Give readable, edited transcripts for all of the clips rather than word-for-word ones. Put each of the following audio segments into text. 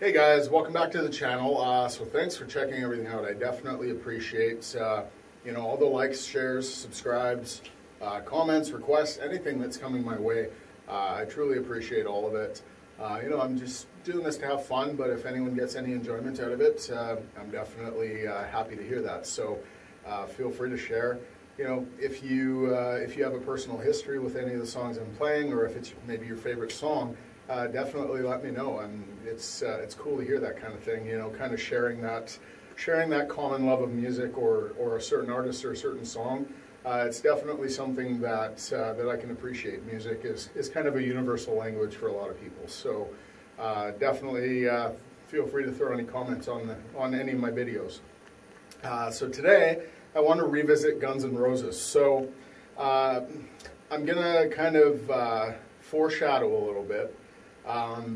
Hey guys, welcome back to the channel. So thanks for checking everything out. I definitely appreciate you know, all the likes, shares, subscribes, comments, requests, anything that's coming my way. I truly appreciate all of it. You know, I'm just doing this to have fun, but if anyone gets any enjoyment out of it, I'm definitely happy to hear that. So feel free to share. You know, if you have a personal history with any of the songs I'm playing, or if it's maybe your favorite song, definitely let me know. And it's cool to hear that kind of thing, you know, kind of sharing that common love of music or a certain artist or a certain song. It's definitely something that that I can appreciate. Music is kind of a universal language for a lot of people. So definitely feel free to throw any comments on any of my videos. So today I want to revisit Guns N' Roses. So I'm gonna kind of foreshadow a little bit,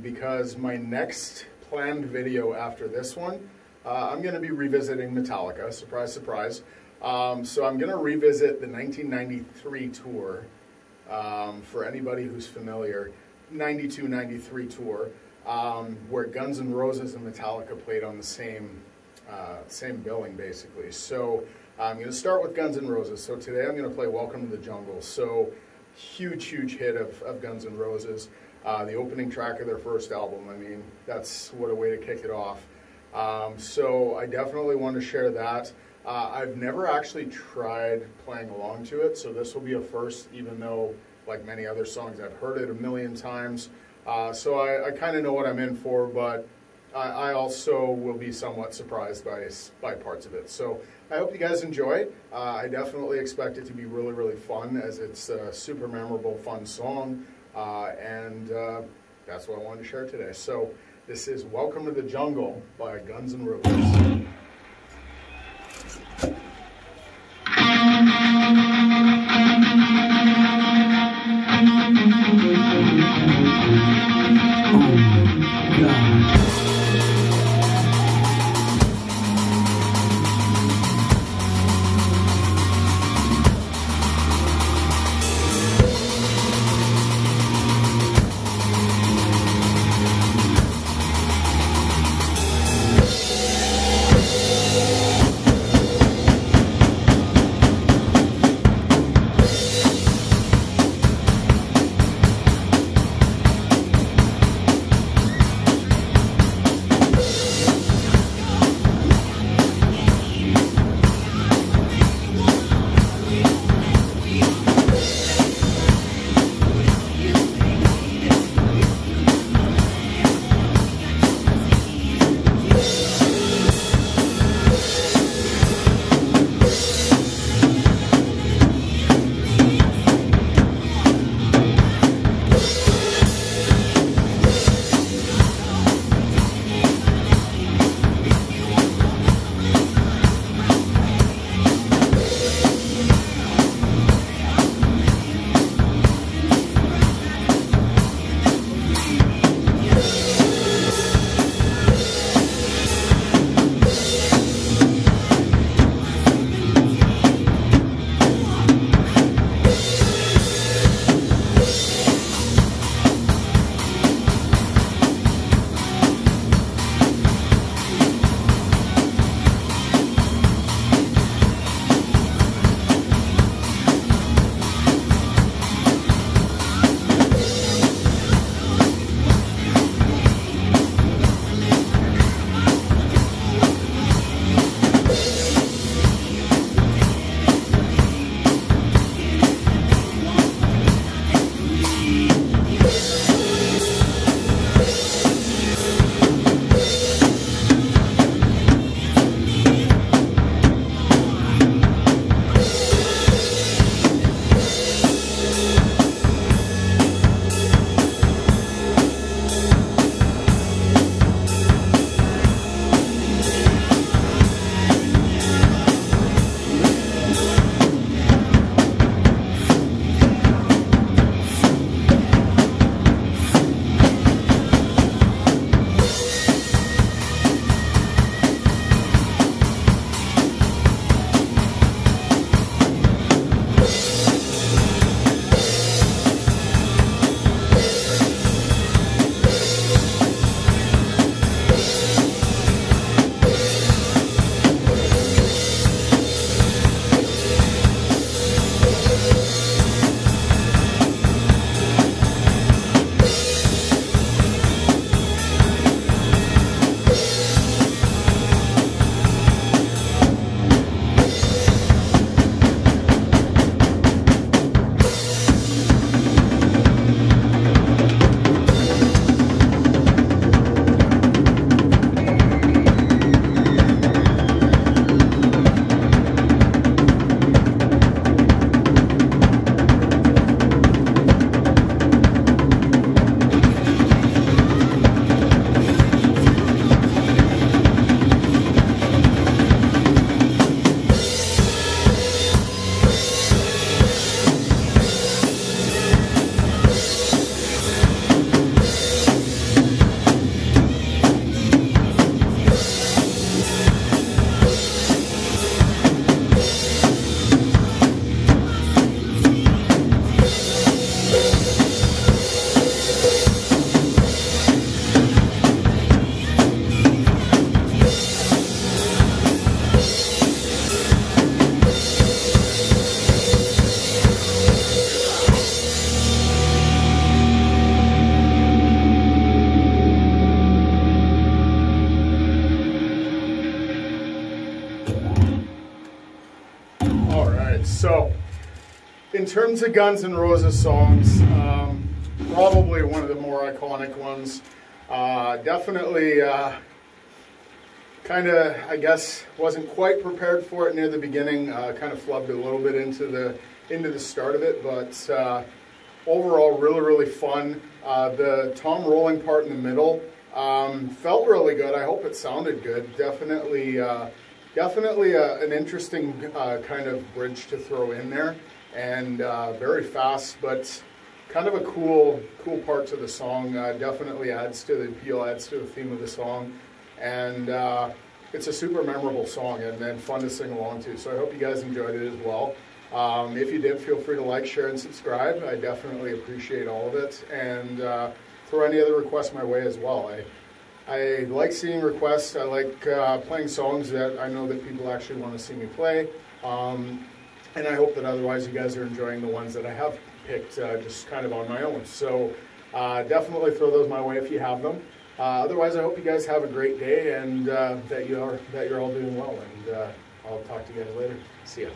because my next planned video after this one, I'm going to be revisiting Metallica, surprise, surprise. So I'm going to revisit the 1993 tour, for anybody who's familiar, 92-93 tour, where Guns N' Roses and Metallica played on the same billing, basically. So I'm going to start with Guns N' Roses. So today I'm going to play Welcome to the Jungle. So huge hit of Guns N' Roses, the opening track of their first album. I mean, that's what a way to kick it off. So I definitely want to share that. I've never actually tried playing along to it, so this will be a first, even though, like many other songs, I've heard it a million times. So I kind of know what I'm in for, but I also will be somewhat surprised by parts of it. So I hope you guys enjoy. I definitely expect it to be really fun, as it's a super memorable, fun song. And that's what I wanted to share today. So this is Welcome to the Jungle by Guns N' Roses. So, in terms of Guns N' Roses songs, probably one of the more iconic ones. Definitely kind of, I guess, wasn't quite prepared for it near the beginning. Kind of flubbed a little bit into the start of it, but overall, really fun. The tom rolling part in the middle felt really good. I hope it sounded good. Definitely an interesting kind of bridge to throw in there, and very fast, but kind of a cool part to the song. Definitely adds to the appeal, adds to the theme of the song, and it's a super memorable song and fun to sing along to. So I hope you guys enjoyed it as well. If you did, feel free to like, share, and subscribe. I definitely appreciate all of it, and throw any other requests my way as well. I like seeing requests. I like playing songs that I know that people actually want to see me play, and I hope that otherwise you guys are enjoying the ones that I have picked just kind of on my own. So definitely throw those my way if you have them. Otherwise, I hope you guys have a great day, and that you're all doing well, and I'll talk to you guys later. See ya.